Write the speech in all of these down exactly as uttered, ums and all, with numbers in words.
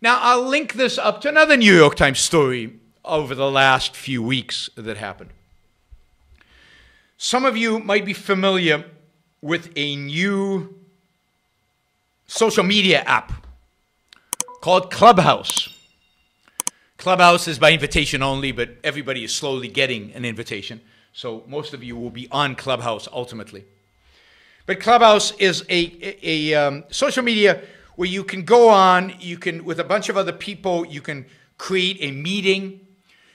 Now, I'll link this up to another New York Times story over the last few weeks that happened. Some of you might be familiar with a new social media app called Clubhouse. Clubhouse is by invitation only, but everybody is slowly getting an invitation. So most of you will be on Clubhouse ultimately. But Clubhouse is a, a, a um, social media where you can go on, you can, with a bunch of other people, you can create a meeting,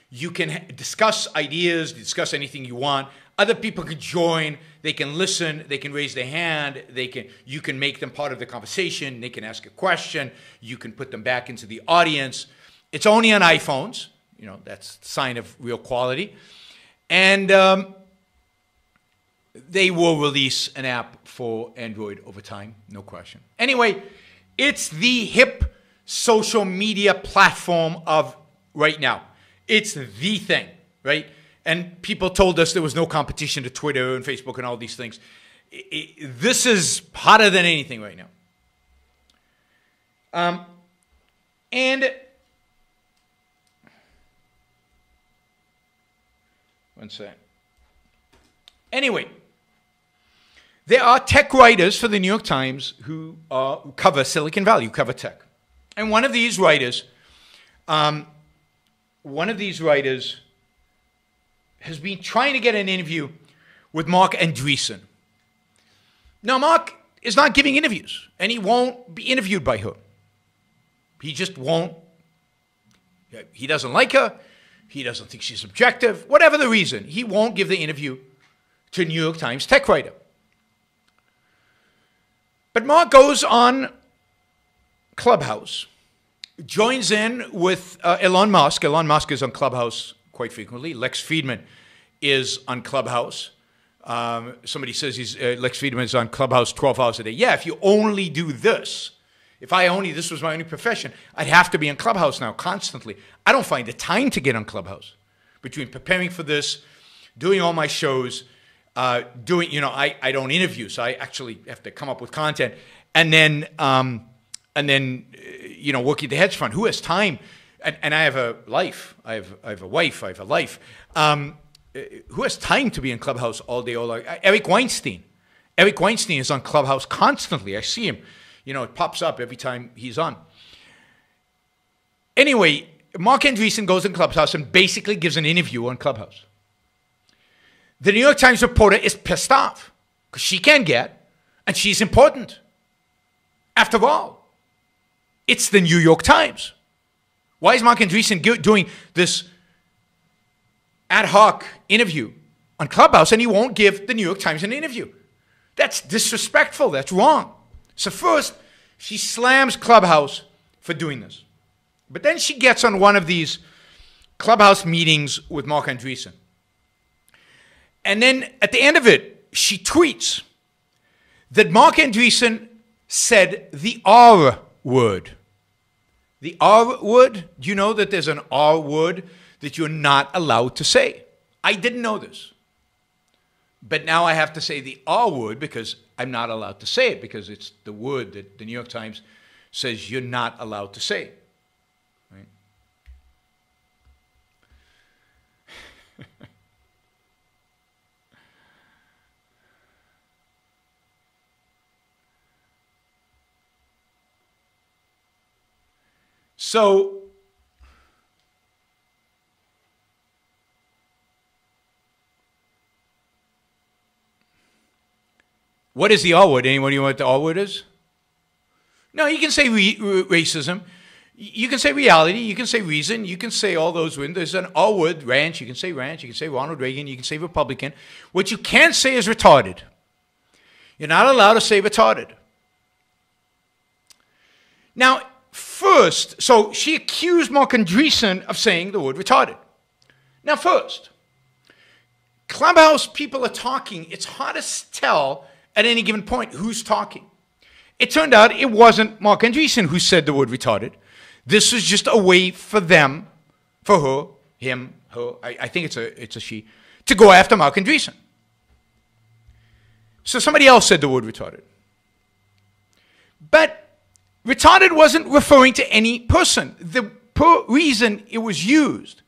you can discuss ideas, discuss anything you want. Other people can join, they can listen, they can raise their hand, they can, you can make them part of the conversation, they can ask a question, you can put them back into the audience. It's only on iPhones, you know, that's a sign of real quality. And um, they will release an app for Android over time, no question. Anyway, it's the hip social media platform of right now. It's the thing, right? And people told us there was no competition to Twitter and Facebook and all these things. It, it, this is hotter than anything right now. Um, and... One second. Anyway, there are tech writers for the New York Times who, uh, who cover Silicon Valley, who cover tech. And one of these writers, um, one of these writers has been trying to get an interview with Marc Andreessen. Now, Marc is not giving interviews, and he won't be interviewed by her. He just won't. He doesn't like her. He doesn't think she's objective. Whatever the reason, he won't give the interview to New York Times tech writer. But Marc goes on Clubhouse, joins in with uh, Elon Musk. Elon Musk is on Clubhouse quite frequently. Lex Fridman is on Clubhouse. Um, somebody says he's, uh, Lex Fridman is on Clubhouse twelve hours a day. Yeah, if you only do this, if I only, this was my only profession, I'd have to be on Clubhouse now constantly. I don't find the time to get on Clubhouse. Between preparing for this, doing all my shows, uh, doing, you know, I, I don't interview, so I actually have to come up with content. And then, um, and then uh, you know, working at the hedge fund. Who has time? And, and I have a life. I have, I have a wife. I have a life. Um, who has time to be in Clubhouse all day, all night? Eric Weinstein. Eric Weinstein is on Clubhouse constantly. I see him. You know, it pops up every time he's on. Anyway, Marc Andreessen goes in Clubhouse and basically gives an interview on Clubhouse. The New York Times reporter is pissed off because she can get, and she's important. After all, it's the New York Times. Why is Marc Andreessen doing this ad hoc interview on Clubhouse and he won't give the New York Times an interview? That's disrespectful. That's wrong. So first, she slams Clubhouse for doing this. But then she gets on one of these Clubhouse meetings with Marc Andreessen. And then at the end of it, she tweets that Marc Andreessen said the R word. The R word? Do you know that there's an R word that you're not allowed to say? I didn't know this. But now I have to say the R word because I'm not allowed to say it, because it's the word that the New York Times says you're not allowed to say. Right? So what is the R word? Anyone know what the R word is? No, you can say re re racism. You can say reality. You can say reason. You can say all those words. There's an R word, ranch. You can say ranch. You can say Ronald Reagan. You can say Republican. What you can't say is retarded. You're not allowed to say retarded. Now, first, so she accused Marc Andreessen of saying the word retarded. Now, first, Clubhouse people are talking. It's hard to tell at any given point who's talking. It turned out it wasn't Marc Andreessen who said the word retarded. This is just a way for them, for her, him, her, I, I think it's a, it's a she, to go after Marc Andreessen. So somebody else said the word retarded. But Retarded wasn't referring to any person. The reason it was used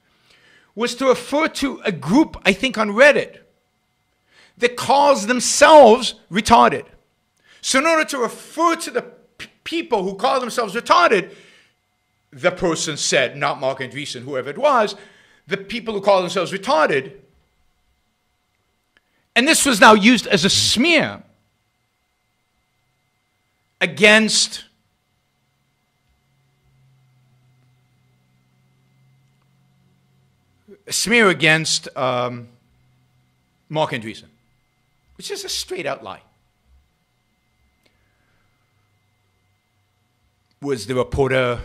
was to refer to a group, I think, on Reddit that calls themselves retarded. So in order to refer to the people who call themselves retarded, the person said, not Marc Andreessen, whoever it was, the people who call themselves retarded. And this was now used as a smear against a smear against um, Marc Andreessen, which is a straight-out lie. Was the reporter,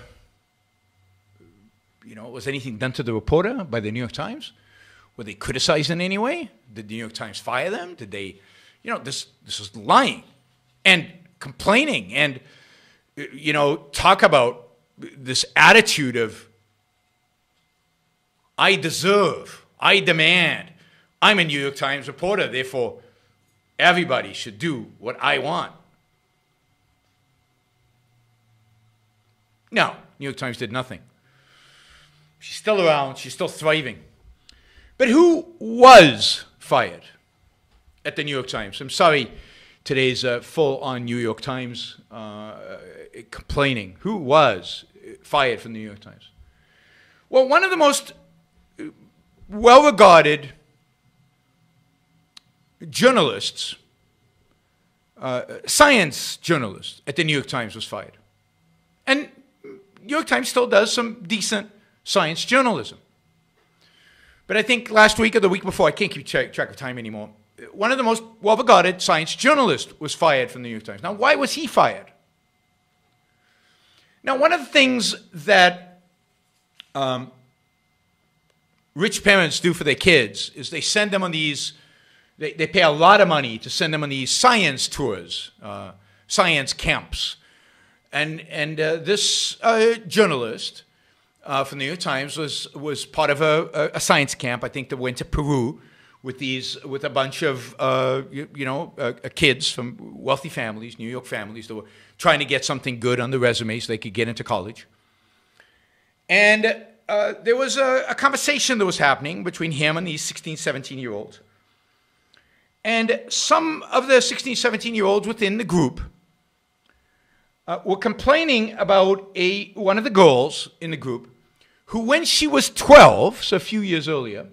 you know, was anything done to the reporter by the New York Times? Were they criticized in any way? Did the New York Times fire them? Did they, you know, this this was lying and complaining and, you know, talk about this attitude of I deserve, I demand, I'm a New York Times reporter, therefore everybody should do what I want. No, New York Times did nothing. She's still around. She's still thriving. But who was fired at the New York Times? I'm sorry, today's uh, full-on New York Times uh, complaining. Who was fired from the New York Times? Well, one of the most well-regarded journalists, uh, science journalist at the New York Times was fired. And New York Times still does some decent science journalism. But I think last week or the week before, I can't keep tra track of time anymore, one of the most well-regarded science journalists was fired from the New York Times. Now, why was he fired? Now, one of the things that um, rich parents do for their kids is they send them on these, they, they pay a lot of money to send them on these science tours, uh, science camps. And, and uh, this uh, journalist uh, from the New York Times was, was part of a, a science camp, I think, that went to Peru with, these, with a bunch of uh, you, you know, uh, kids from wealthy families, New York families, that were trying to get something good on the resume so they could get into college. And uh, there was a, a conversation that was happening between him and these sixteen, seventeen-year-olds. And some of the sixteen, seventeen-year-olds within the group Uh, were complaining about a, one of the girls in the group who, when she was twelve, so a few years earlier,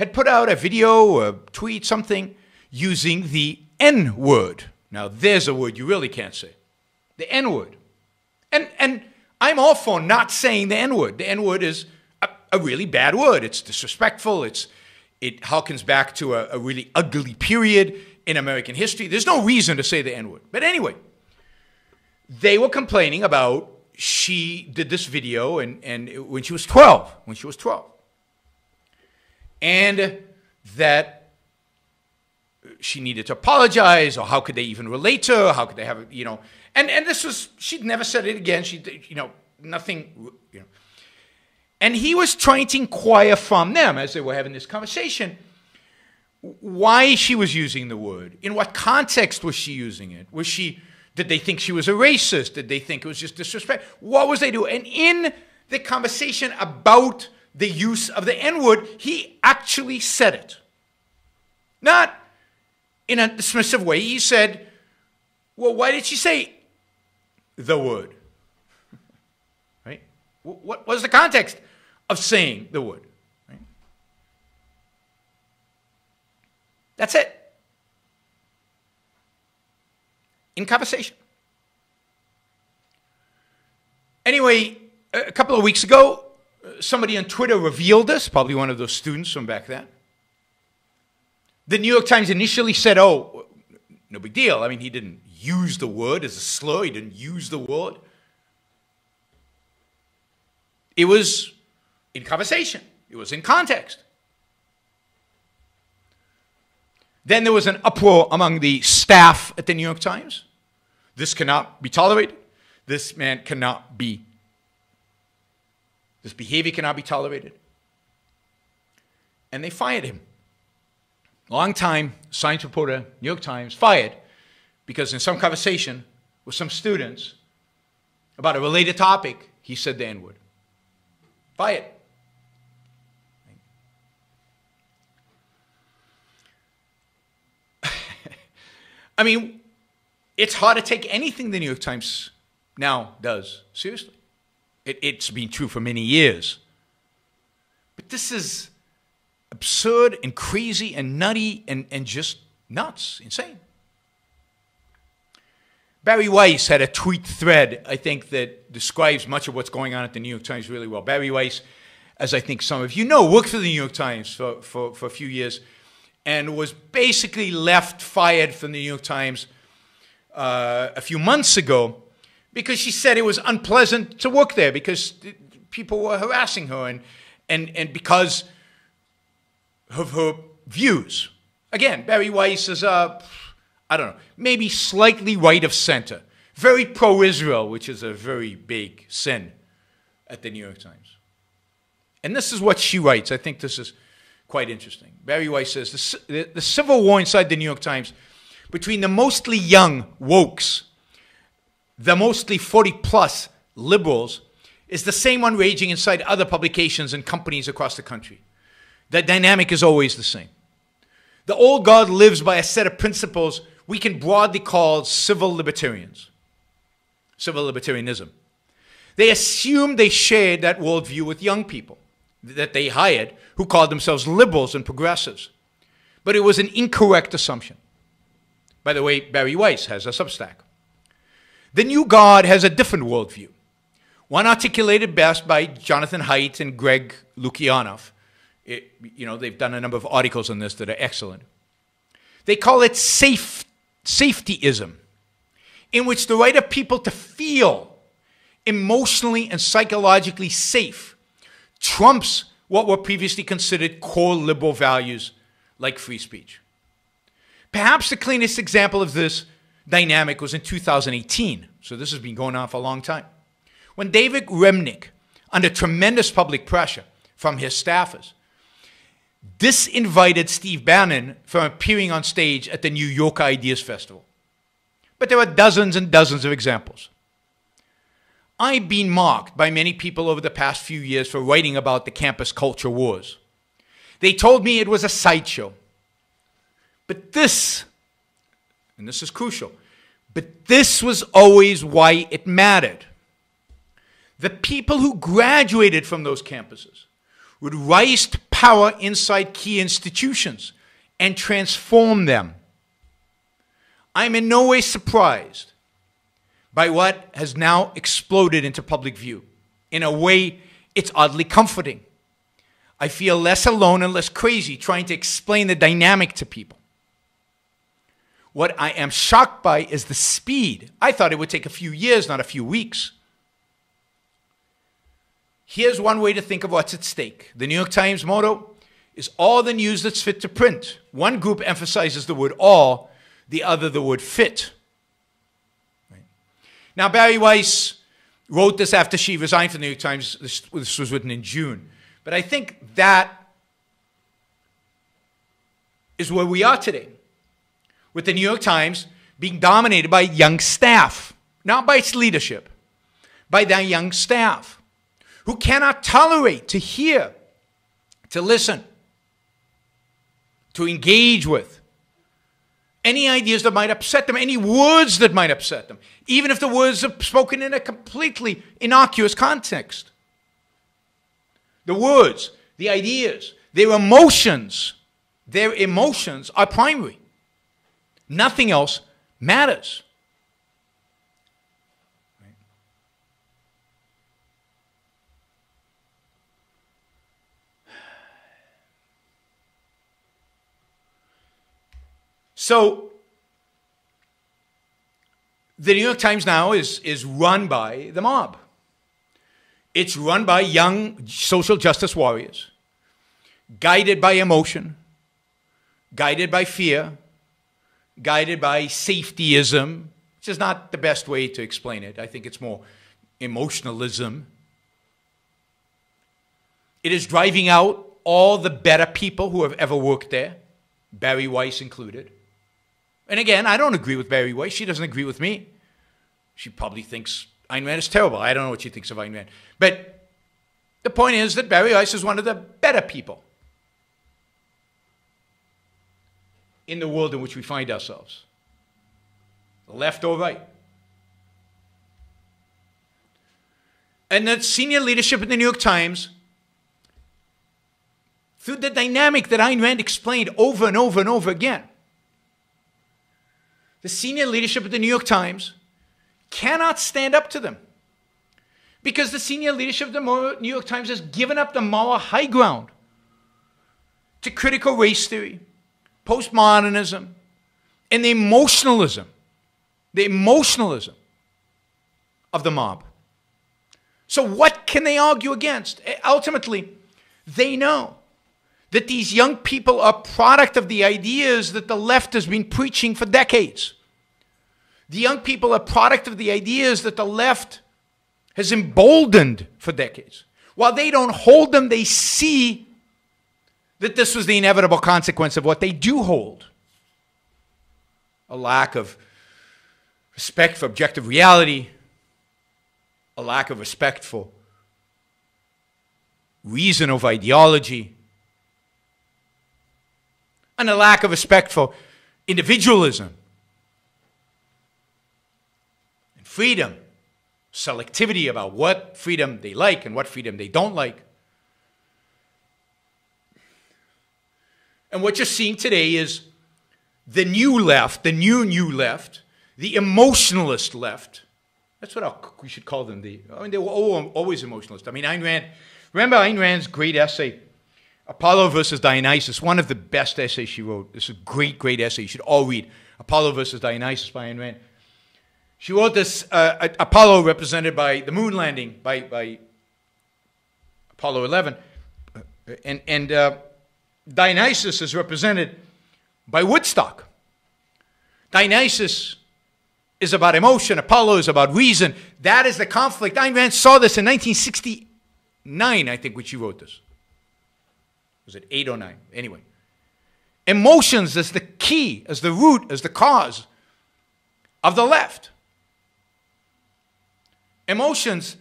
had put out a video or a tweet, something, using the N word. Now, there's a word you really can't say. The N word. And, and I'm all for not saying the N word. The N word is a, a really bad word. It's disrespectful. It's, it harkens back to a, a really ugly period in American history. There's no reason to say the N word. But anyway, they were complaining about she did this video and, and when she was twelve, when she was twelve. And that she needed to apologize, or how could they even relate to her? How could they have, you know, and, and this was, she'd never said it again. She, you know, nothing, you know. And he was trying to inquire from them as they were having this conversation why she was using the word. In what context was she using it? Was she... Did they think she was a racist? Did they think it was just disrespect? What was they doing? And in the conversation about the use of the N word, he actually said it. Not in a dismissive way. He said, well, why did she say the word? Right? What was the context of saying the word? Right? That's it. In conversation. Anyway, a couple of weeks ago, somebody on Twitter revealed this, probably one of those students from back then. The New York Times initially said, oh, no big deal. I mean, he didn't use the word as a slur. He didn't use the word. It was in conversation. It was in context. Then there was an uproar among the staff at the New York Times. This cannot be tolerated. This man cannot be, this behavior cannot be tolerated. And they fired him. Long time, science reporter, New York Times, fired because in some conversation with some students, about a related topic, he said the N-word. Buy it. I mean, it's hard to take anything the New York Times now does seriously. It, it's been true for many years. But this is absurd and crazy and nutty and, and just nuts, insane. Barry Weiss had a tweet thread, I think, that describes much of what's going on at the New York Times really well. Barry Weiss, as I think some of you know, worked for the New York Times for, for, for a few years and was basically left fired from the New York Times uh, a few months ago because she said it was unpleasant to work there because people were harassing her and, and, and because of her views. Again, Barry Weiss is a, I don't know, maybe slightly right of center, very pro-Israel, which is a very big sin at the New York Times. And this is what she writes. I think this is quite interesting. Barry Weiss says, the, the, the civil war inside the New York Times between the mostly young wokes, the mostly forty plus liberals, is the same one raging inside other publications and companies across the country. That dynamic is always the same. The old guard lives by a set of principles we can broadly call civil libertarians, civil libertarianism. They assumed they shared that worldview with young people that they hired, who called themselves liberals and progressives. But it was an incorrect assumption. By the way, Barry Weiss has a Substack. The new guard has a different worldview, one articulated best by Jonathan Haidt and Greg Lukianoff. It, you know, they've done a number of articles on this that are excellent. They call it safe, safetyism, in which the right of people to feel emotionally and psychologically safe trumps what were previously considered core liberal values like free speech. Perhaps the cleanest example of this dynamic was in two thousand eighteen, so this has been going on for a long time, when David Remnick, under tremendous public pressure from his staffers, disinvited Steve Bannon from appearing on stage at the New York Ideas Festival. But there are dozens and dozens of examples. I've been mocked by many people over the past few years for writing about the campus culture wars. They told me it was a sideshow. But this, and this is crucial, but this was always why it mattered. The people who graduated from those campuses would rise to power inside key institutions and transform them. I'm in no way surprised by what has now exploded into public view. In a way, it's oddly comforting. I feel less alone and less crazy trying to explain the dynamic to people. What I am shocked by is the speed. I thought it would take a few years, not a few weeks. Here's one way to think of what's at stake. The New York Times motto is all the news that's fit to print. One group emphasizes the word all, the other the word fit. Now, Barry Weiss wrote this after she resigned from the New York Times. This, this was written in June. But I think that is where we are today, with the New York Times being dominated by young staff, not by its leadership, by that young staff, who cannot tolerate to hear, to listen, to engage with any ideas that might upset them, any words that might upset them, even if the words are spoken in a completely innocuous context. The words, the ideas, their emotions, their emotions are primary. Nothing else matters. So the New York Times now is, is run by the mob. It's run by young social justice warriors, guided by emotion, guided by fear, guided by safetyism, which is not the best way to explain it. I think it's more emotionalism. It is driving out all the better people who have ever worked there, Barry Weiss included. And again, I don't agree with Barry Weiss. She doesn't agree with me. She probably thinks Ayn Rand is terrible. I don't know what she thinks of Ayn Rand. But the point is that Barry Weiss is one of the better people in the world in which we find ourselves, left or right. And that senior leadership in the New York Times, through the dynamic that Ayn Rand explained over and over and over again, the senior leadership at the New York Times cannot stand up to them because the senior leadership of the New York Times has given up the moral high ground to critical race theory, postmodernism, and the emotionalism, the emotionalism of the mob. So what can they argue against? Ultimately, they know that these young people are product of the ideas that the left has been preaching for decades. The young people are product of the ideas that the left has emboldened for decades. While they don't hold them, they see that this was the inevitable consequence of what they do hold. A lack of respect for objective reality, a lack of respect for reason over ideology, and a lack of respect for individualism and freedom, selectivity about what freedom they like and what freedom they don't like. And what you're seeing today is the new left, the new, new left, the emotionalist left. That's what I'll, we should call them. The, I mean, they were all, always emotionalist. I mean, Ayn Rand, remember Ayn Rand's great essay, Apollo versus Dionysus, one of the best essays she wrote. It's a great, great essay. You should all read Apollo versus Dionysus by Ayn Rand. She wrote this, uh, Apollo represented by the moon landing, by, by Apollo eleven. And, and uh, Dionysus is represented by Woodstock. Dionysus is about emotion. Apollo is about reason. That is the conflict. Ayn Rand saw this in nineteen sixty-nine, I think, when she wrote this. Was it eight or nine? Anyway. Emotions as the key, as the root, as the cause of the left. Emotions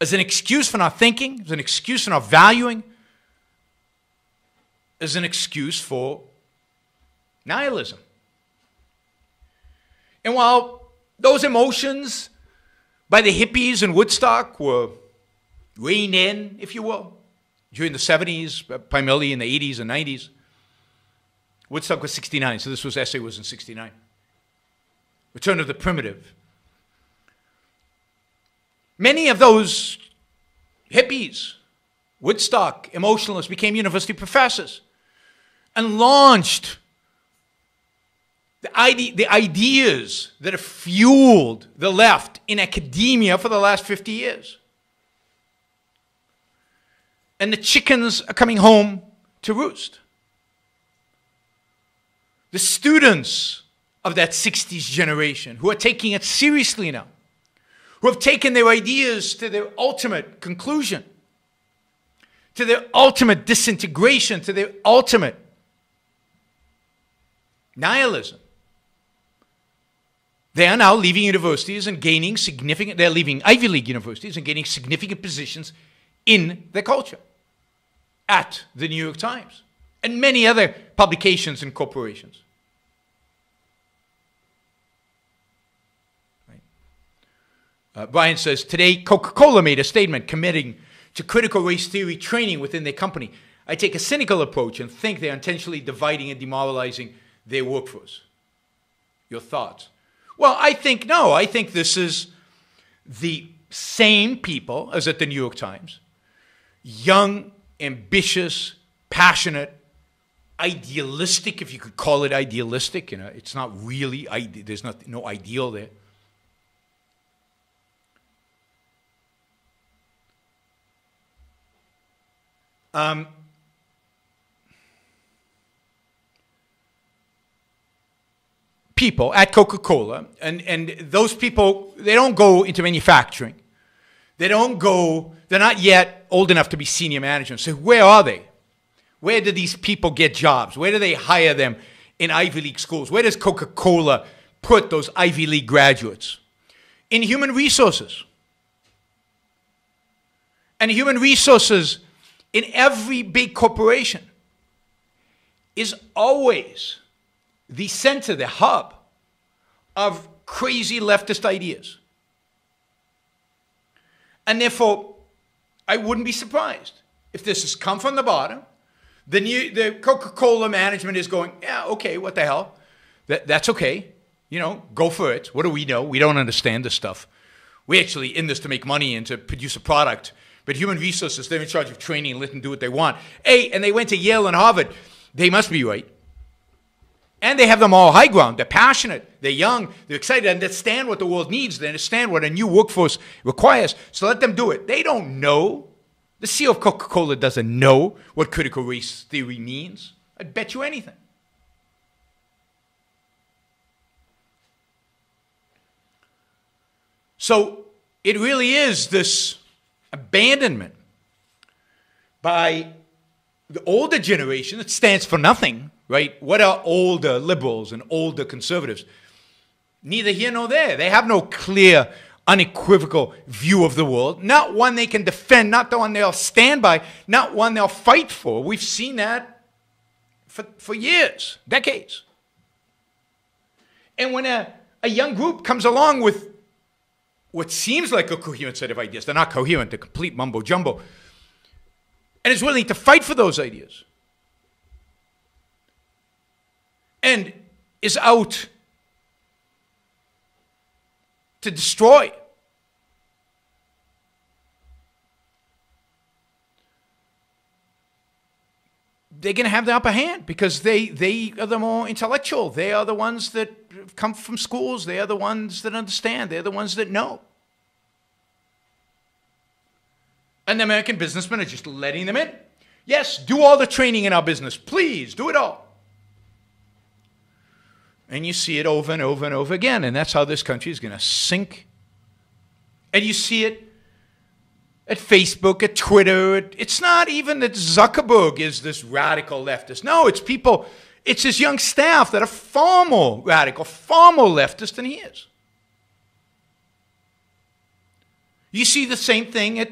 as an excuse for not thinking, as an excuse for not valuing, as an excuse for nihilism. And while those emotions by the hippies in Woodstock were reined in, if you will, during the seventies, primarily in the eighties and nineties. Woodstock was sixty-nine, so this was essay was in sixty-nine. Return of the Primitive. Many of those hippies, Woodstock, emotionalists, became university professors and launched the, ide the ideas that have fueled the left in academia for the last fifty years. And the chickens are coming home to roost. The students of that sixties generation who are taking it seriously now, who have taken their ideas to their ultimate conclusion, to their ultimate disintegration, to their ultimate nihilism. They are now leaving universities and gaining significant, they're leaving Ivy League universities and gaining significant positions in their culture. At the New York Times and many other publications and corporations. Right. Uh, Brian says, today Coca-Cola made a statement committing to critical race theory training within their company. I take a cynical approach and think they're intentionally dividing and demoralizing their workforce. Your thoughts? Well, I think no. I think this is the same people as at the New York Times. Young, ambitious, passionate, idealistic, if you could call it idealistic. You know, it's not really, ide there's not, no ideal there. Um, people at Coca-Cola, and, and those people, they don't go into manufacturing. They don't go, they're not yet old enough to be senior management. So where are they? Where do these people get jobs? Where do they hire them in Ivy League schools? Where does Coca-Cola put those Ivy League graduates? in human resources. And human resources in every big corporation is always the center, the hub of crazy leftist ideas. And therefore, I wouldn't be surprised if this has come from the bottom. The, new, the Coca-Cola management is going, yeah, okay, what the hell? That, that's okay. You know, go for it. What do we know? We don't understand this stuff. We're actually in this to make money and to produce a product. But human resources, they're in charge of training and let them do what they want. Hey, and they went to Yale and Harvard. They must be right. And they have the moral high ground. They're passionate. They're young. They're excited. They understand what the world needs. They understand what a new workforce requires. So let them do it. They don't know. The C E O of Coca-Cola doesn't know what critical race theory means. I'd bet you anything. So it really is this abandonment by the older generation that stands for nothing, right? What are older liberals and older conservatives? Neither here nor there. They have no clear, unequivocal view of the world, not one they can defend, not the one they'll stand by, not one they'll fight for. We've seen that for, for years, decades. And when a, a young group comes along with what seems like a coherent set of ideas, they're not coherent, they're complete mumbo-jumbo, and is willing to fight for those ideas, and is out to destroy. They're going to have the upper hand because they, they are the more intellectual. They are the ones that come from schools. They are the ones that understand. They're the ones that know. And the American businessmen are just letting them in. Yes, do all the training in our business. Please, do it all. And you see it over and over and over again. And that's how this country is going to sink. And you see it at Facebook, at Twitter. At, it's not even that Zuckerberg is this radical leftist. No, it's people, it's his young staff that are far more radical, far more leftist than he is. You see the same thing at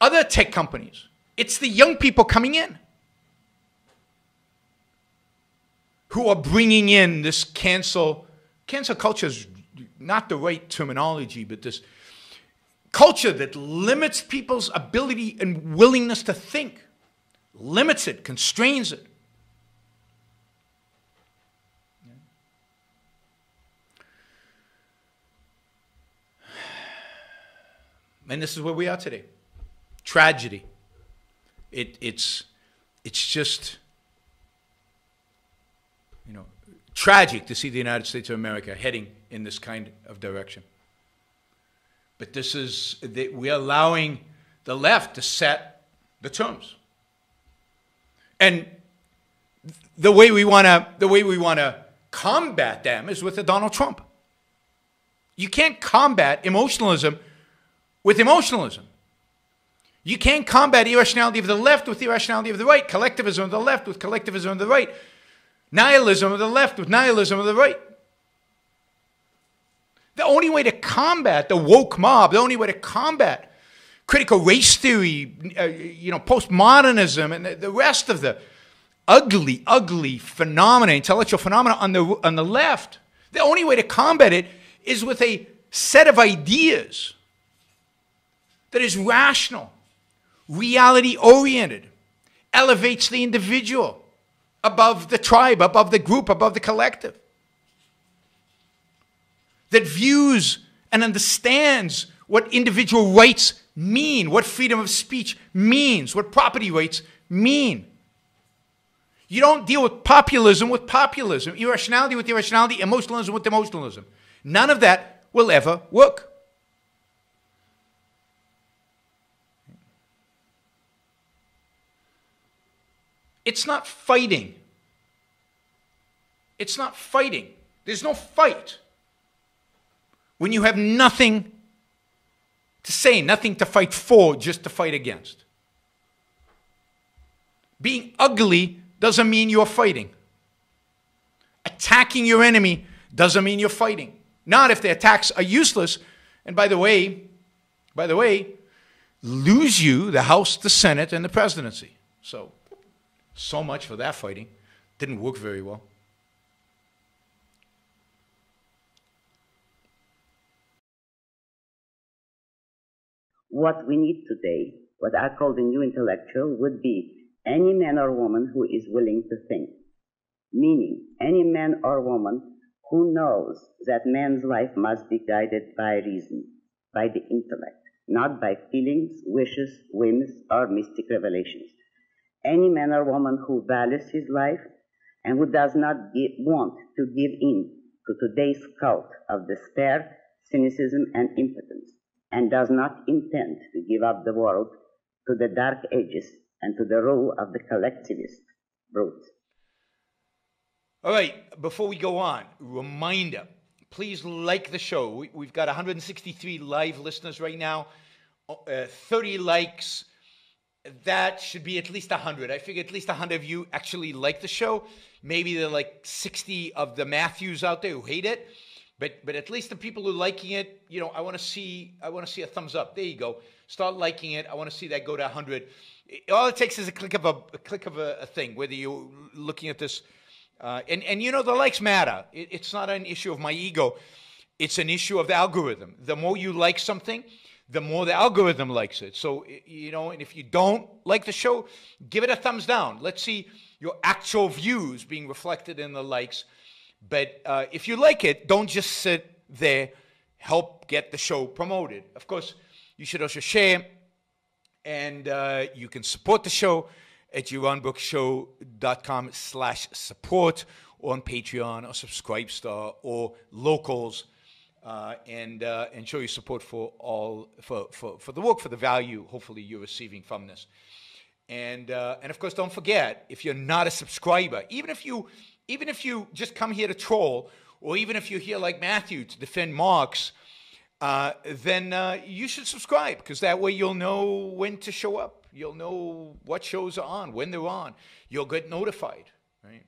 other tech companies. It's the young people coming in who are bringing in this cancel. Cancel culture is not the right terminology, but this culture that limits people's ability and willingness to think, limits it, constrains it. And this is where we are today. Tragedy. It, it's, it's just, you know, tragic to see the United States of America heading in this kind of direction. But this is, we're allowing the left to set the terms. And the way we want to, the way we want to combat them is with the Donald Trump. You can't combat emotionalism with emotionalism. You can't combat irrationality of the left with irrationality of the right, collectivism of the left with collectivism of the right. Nihilism of the left with nihilism of the right. The only way to combat the woke mob, the only way to combat critical race theory, uh, you know, postmodernism, and the, the rest of the ugly, ugly phenomena, intellectual phenomena on the on the left, the only way to combat it is with a set of ideas that is rational, reality-oriented, elevates the individual above the tribe, above the group, above the collective, that views and understands what individual rights mean, what freedom of speech means, what property rights mean. You don't deal with populism with populism, irrationality with irrationality, emotionalism with emotionalism. None of that will ever work. It's not fighting. It's not fighting. There's no fight when you have nothing to say, nothing to fight for, just to fight against. Being ugly doesn't mean you're fighting. Attacking your enemy doesn't mean you're fighting. Not if their attacks are useless. And by the way, by the way, lose you the House, the Senate, and the presidency. So, so much for that fighting. Didn't work very well. What we need today, what I call the new intellectual, would be any man or woman who is willing to think. Meaning, any man or woman who knows that man's life must be guided by reason, by the intellect, not by feelings, wishes, whims, or mystic revelations. Any man or woman who values his life and who does not give, want to give in to today's cult of despair, cynicism, and impotence, and does not intend to give up the world to the dark ages and to the rule of the collectivist brute. All right, before we go on, reminder, please like the show. We, we've got one hundred sixty-three live listeners right now, uh, thirty likes. That should be at least one hundred. I figure at least one hundred of you actually like the show. Maybe there are like sixty of the Matthews out there who hate it. But, but at least the people who are liking it, you know, I want to see, I want to see a thumbs up. There you go. Start liking it. I want to see that go to one hundred. All it takes is a click of a, a click of a, a thing, whether you're looking at this. Uh, and, and, you know, the likes matter. It, it's not an issue of my ego. It's an issue of the algorithm. The more you like something, the more the algorithm likes it. So, you know, and if you don't like the show, give it a thumbs down. Let's see your actual views being reflected in the likes. But uh, if you like it, don't just sit there. Help get the show promoted. Of course, you should also share. And uh, you can support the show at yaron brook show dot com slash support, or on Patreon, or Subscribestar, or Locals, uh, and, uh, and show your support for, all, for, for, for the work, for the value, hopefully, you're receiving from this. And, uh, and, of course, don't forget, if you're not a subscriber, even if you... Even if you just come here to troll, or even if you're here like Matthew to defend Marx, uh, then uh, you should subscribe, because that way you'll know when to show up. You'll know what shows are on, when they're on. You'll get notified, right?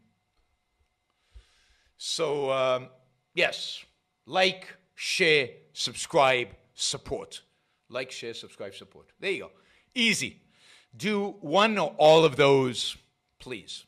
So, um, yes, like, share, subscribe, support. Like, share, subscribe, support. There you go. Easy. Do one or all of those, please.